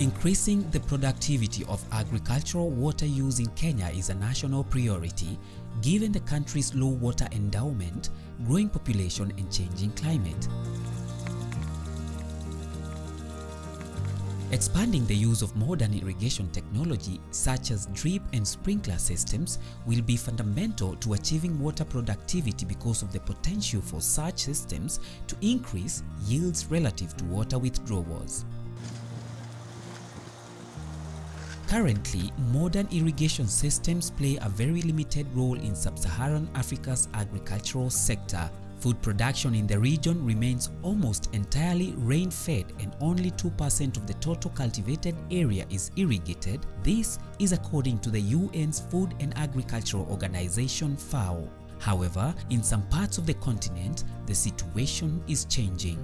Increasing the productivity of agricultural water use in Kenya is a national priority, given the country's low water endowment, growing population and changing climate. Expanding the use of modern irrigation technology such as drip and sprinkler systems will be fundamental to achieving water productivity because of the potential for such systems to increase yields relative to water withdrawals. Currently, modern irrigation systems play a very limited role in sub-Saharan Africa's agricultural sector. Food production in the region remains almost entirely rain-fed and only 2% of the total cultivated area is irrigated. This is according to the UN's Food and Agricultural Organization FAO. However, in some parts of the continent, the situation is changing.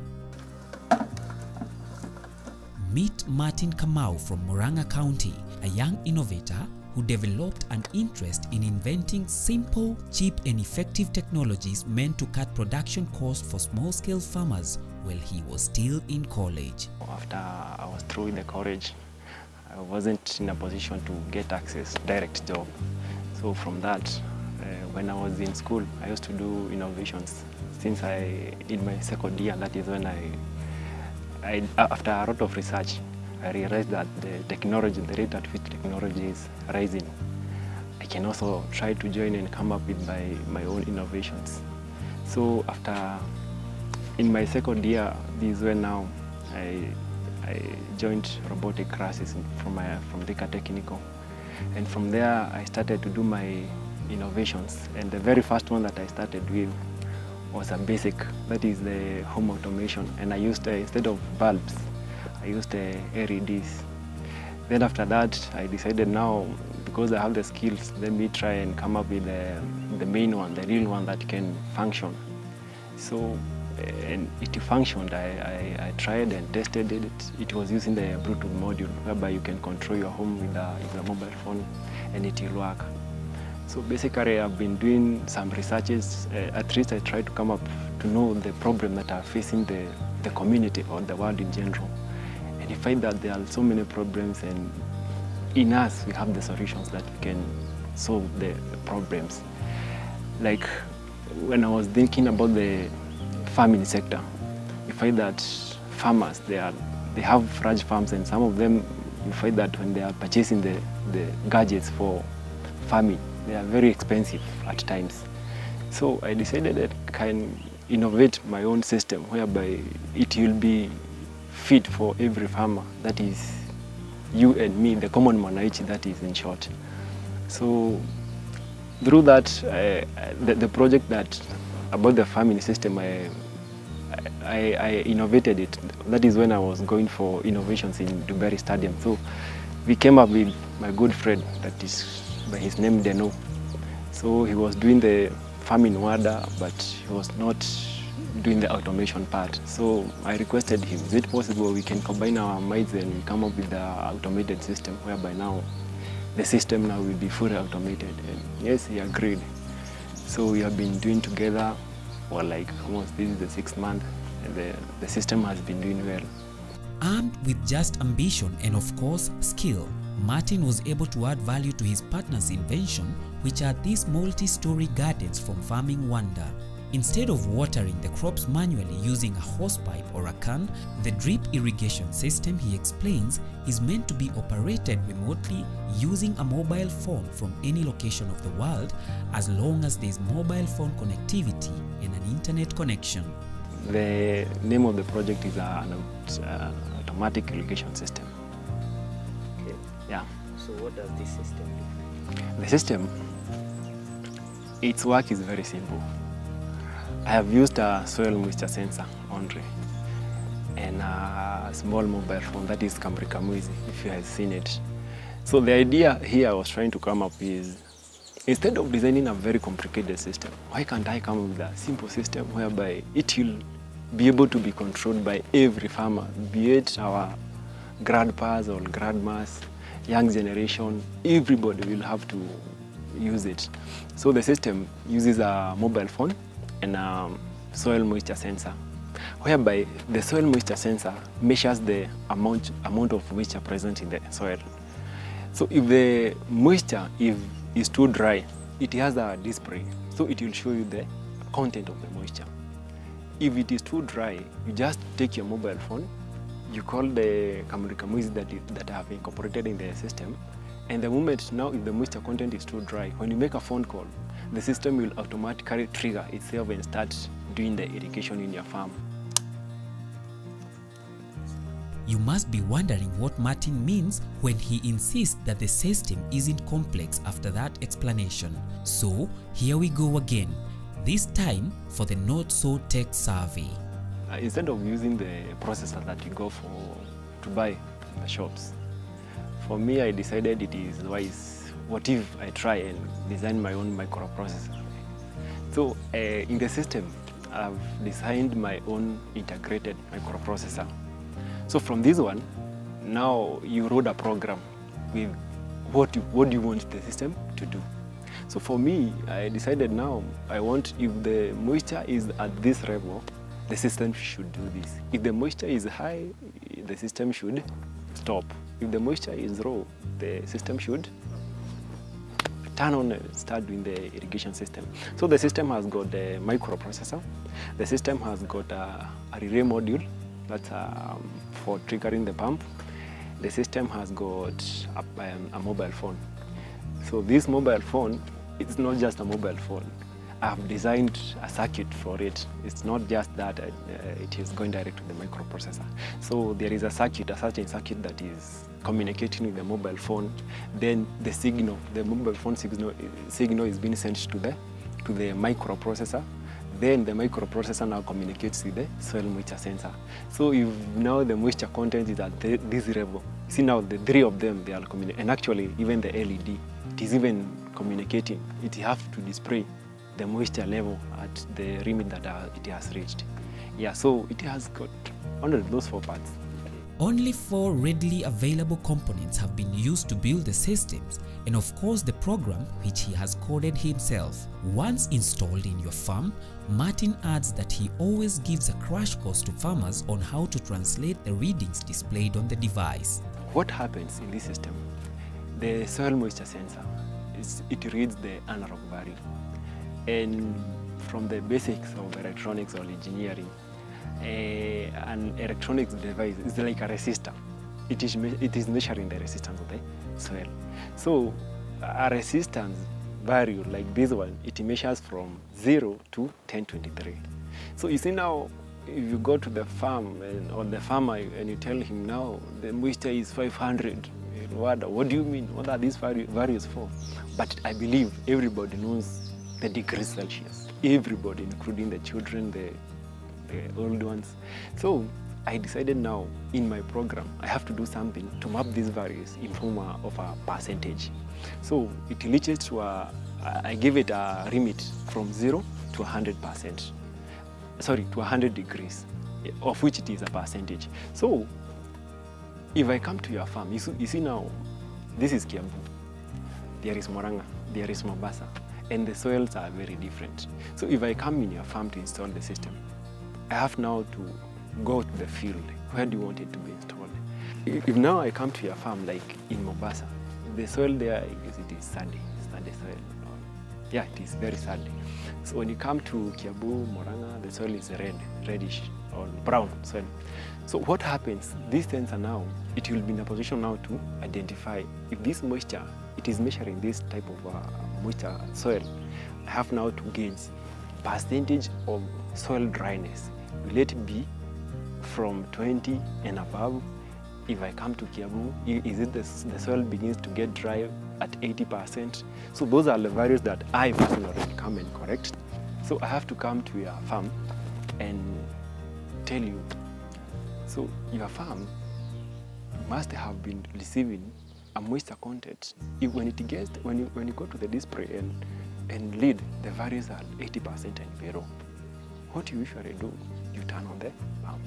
Meet Martin Kamau from Murang'a County, a young innovator who developed an interest in inventing simple, cheap and effective technologies meant to cut production costs for small-scale farmers while he was still in college. After I was through in the college, I wasn't in a position to get access to direct job. So from that, when I was in school, I used to do innovations. Since in my second year, that is when after a lot of research, I realized that the rate at which technology is rising, I can also try to join and come up with my own innovations. So after, in my second year, this is when now I joined robotic classes from Deka Technical. And from there, I started to do my innovations. And the very first one that I started with was a basic, that is the home automation, and I used instead of bulbs, I used LEDs. Then after that, I decided now, because I have the skills, let me try and come up with the main one, the real one that can function. So, and it functioned. I tried and tested it. It was using the Bluetooth module, whereby you can control your home with a mobile phone, and it will work. So basically, I've been doing some researches. At least I try to come up to know the problem that are facing the community or the world in general. And you find that there are so many problems, and in us, we have the solutions that we can solve the problems. Like when I was thinking about the farming sector, you find that farmers, they have large farms, and some of them, you find that when they are purchasing the gadgets for farming, they are very expensive at times. So I decided that I can innovate my own system whereby it will be fit for every farmer. That is you and me, the common mwananchi, that is in short. So through that, the project that about the farming system, I innovated it. That is when I was going for innovations in Duberi Stadium. So we came up with my good friend that is by his name Denu. So he was doing the Farming Wanda, but he was not doing the automation part. So I requested him, is it possible we can combine our minds and we come up with the automated system, whereby now the system now will be fully automated? And yes, he agreed. So we have been doing together for like almost, this is the 6th month, and the system has been doing well. Armed with just ambition and of course skill, Martin was able to add value to his partner's invention, which are these multi-story gardens from Farming Wanda. Instead of watering the crops manually using a hosepipe or a can, the drip irrigation system, he explains, is meant to be operated remotely using a mobile phone from any location of the world, as long as there is mobile phone connectivity and an internet connection. The name of the project is an automatic irrigation system. Yeah. So what does this system do? The system, its work is very simple. I have used a soil moisture sensor, Andre, and a small mobile phone, that is Cambri Camus, if you have seen it. So the idea here I was trying to come up is, instead of designing a very complicated system, why can't I come up with a simple system whereby it will be able to be controlled by every farmer, be it our grandpas or grandmas, young generation, everybody will have to use it. So the system uses a mobile phone and a soil moisture sensor. whereby the soil moisture sensor measures the amount of moisture present in the soil. So if the moisture is too dry, it has a display, so it will show you the content of the moisture. If it is too dry, you just take your mobile phone, you call the Cambri Camus that have incorporated in the system, and the moment now if the moisture content is too dry, when you make a phone call, the system will automatically trigger itself and start doing the irrigation in your farm. You must be wondering what Martin means when he insists that the system isn't complex after that explanation. So here we go again, this time for the Not So Tech survey. Instead of using the processor that you go to buy in the shops, for me I decided it is wise. What if I try and design my own microprocessor? So in the system, I've designed my own integrated microprocessor. So from this one, now you wrote a program with what you want the system to do. So for me, I decided now I want, if the moisture is at this level, the system should do this. If the moisture is high, the system should stop. If the moisture is low, the system should turn on and start doing the irrigation system. So the system has got the microprocessor. The system has got a relay module that's for triggering the pump. The system has got a mobile phone. So this mobile phone, it's not just a mobile phone. I've designed a circuit for it. It's not just that it is going direct to the microprocessor. So there is a circuit, a certain circuit that is communicating with the mobile phone. Then the signal, the mobile phone signal is being sent to the microprocessor. Then the microprocessor now communicates with the soil moisture sensor. So if now the moisture content is at this level, see now the three of them, they are communicating. And actually, even the LED, it is even communicating. It has to display the moisture level at the limit that it has reached. Yeah, so it has got only those four parts. Only four readily available components have been used to build the systems, and of course the program, which he has coded himself. Once installed in your farm, Martin adds that he always gives a crash course to farmers on how to translate the readings displayed on the device. What happens in this system? The soil moisture sensor, it reads the analog value. And from the basics of electronics or engineering, an electronics device is like a resistor. It is measuring the resistance of the soil. So a resistance value like this one, it measures from 0 to 1023. So you see now, if you go to the farm or the farmer and you tell him now the moisture is 500, what do you mean? What are these values for? But I believe everybody knows the degrees Celsius, everybody, including the children, the old ones. So I decided now in my program, I have to do something to map these values in form of a percentage. So it reaches to I gave it a limit from 0 to 100%, sorry, to 100 degrees, of which it is a percentage. So if I come to your farm, you see now, this is Kiambu, there is Murang'a, there is Mabasa, and the soils are very different. So if I come in your farm to install the system, I have now to go to the field. Where do you want it to be installed? If now I come to your farm, like in Mombasa, the soil there, it is sandy soil. Yeah, it is very sandy. So when you come to Kiambu, Murang'a, the soil is reddish or brown soil. So what happens? This sensor now, it will be in a position now to identify if this moisture, it is measuring this type of moisture soil. I have now to gauge percentage of soil dryness. Will it be from 20 and above? If I come to Kiambu, is it the soil begins to get dry at 80%? So those are the values that I personally come and correct. So I have to come to your farm and tell you, so your farm must have been receiving a moisture content. If when you go to the display and read the values are 80% and below, what you usually do, you turn on the pump.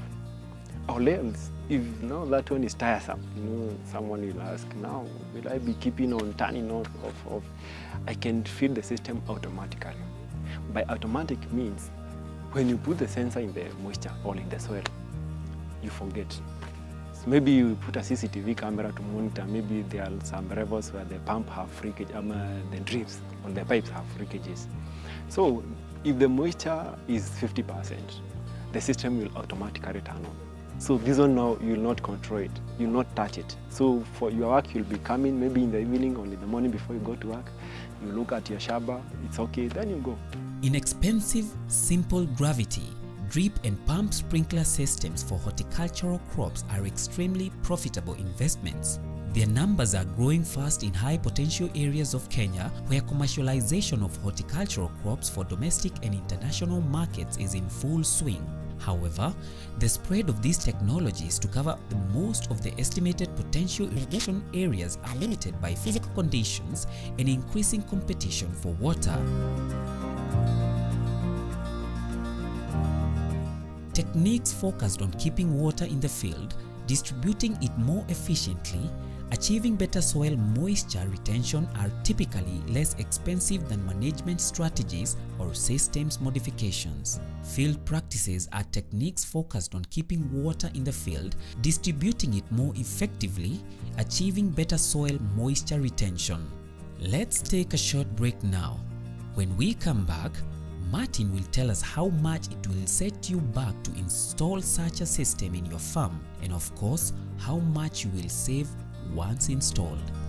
Or else, if now that one is tiresome, you know, someone will ask, now will I be keeping on turning on off? I can feed the system automatically. By automatic means, when you put the sensor in the moisture or in the soil, you forget. So maybe you put a CCTV camera to monitor. Maybe there are some rivers where the pump have leakage, the drips on the pipes have leakages. So if the moisture is 50%, the system will automatically turn on. So this one now, you will not control it, you will not touch it. So for your work, you'll be coming maybe in the evening or in the morning before you go to work. You look at your shaba, it's okay, then you go. Inexpensive, simple gravity, drip and pump sprinkler systems for horticultural crops are extremely profitable investments. Their numbers are growing fast in high potential areas of Kenya, where commercialization of horticultural crops for domestic and international markets is in full swing. However, the spread of these technologies to cover most of the estimated potential irrigation areas are limited by physical conditions and increasing competition for water. Techniques focused on keeping water in the field, distributing it more efficiently, achieving better soil moisture retention are typically less expensive than management strategies or systems modifications. Field practices are techniques focused on keeping water in the field, distributing it more effectively, achieving better soil moisture retention. Let's take a short break now. When we come back, Martin will tell us how much it will set you back to install such a system in your farm, and of course, how much you will save once installed.